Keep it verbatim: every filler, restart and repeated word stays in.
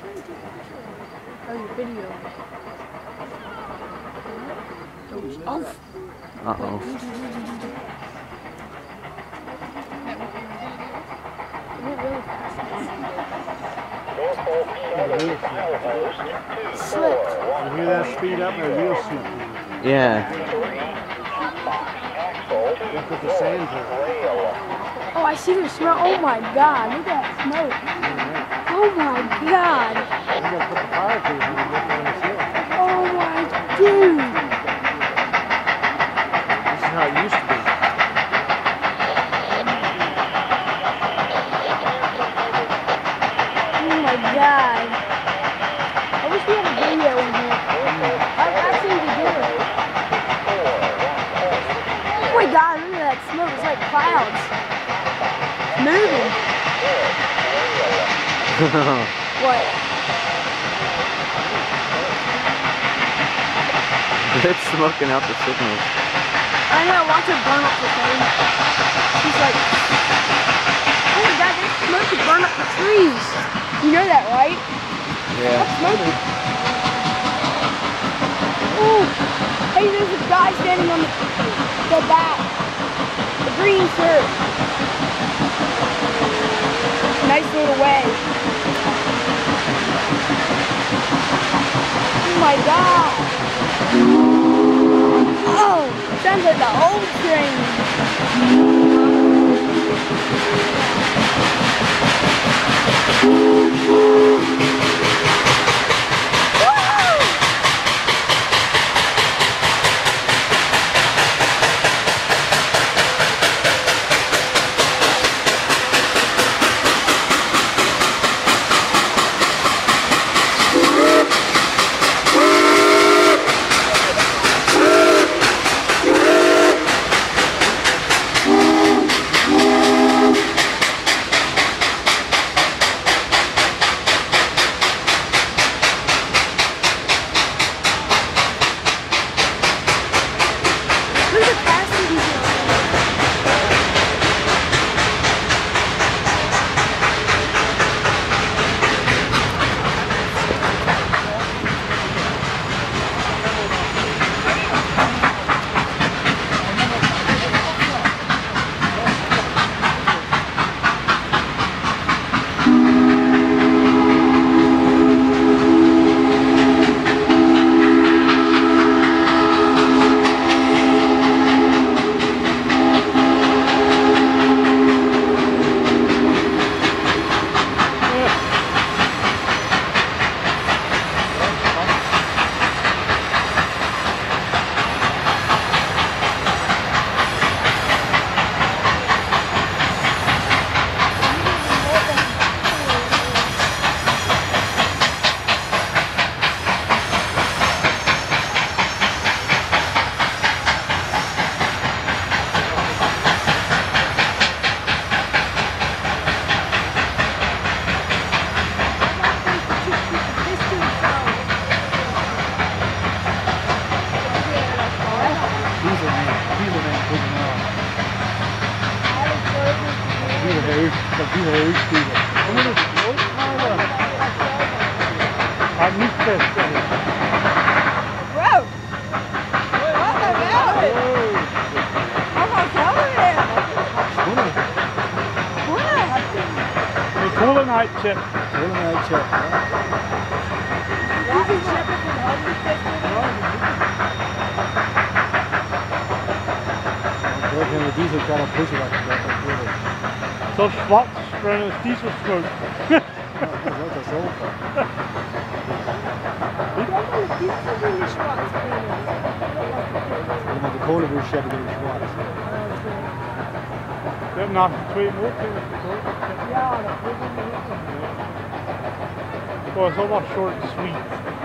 Oh, your video. Oh, it's off. Uh oh. Slip. You hear that speed up or you'll slip? Yeah. Look at the sand here. Oh, I see the smell. Oh my god, look at that smoke. Oh my god. I'm gonna put the fire through and look on the hill. Oh my dude. This is how it used to be. Oh my god. I wish we had a video in here. I've actually been doing it. Oh my god, look at that smoke, it's like clouds. Moving. What? It's smoking out the signals. I know, watch it burn up the thing. She's like, oh my god, that smoke could burn up the trees. You know that, right? Yeah. That's smoking. Ooh. Hey, there's a guy standing on the The back, the green shirt. Nice little way. Oh my god. Oh, sounds like the old train. Chip. Cool night, Chip. The diesel kind of pushes like that. So schwarz, when it's diesel smoke. The Kohle will shed against schwarz. They're not between walking. Oh, it's a lot short and sweet.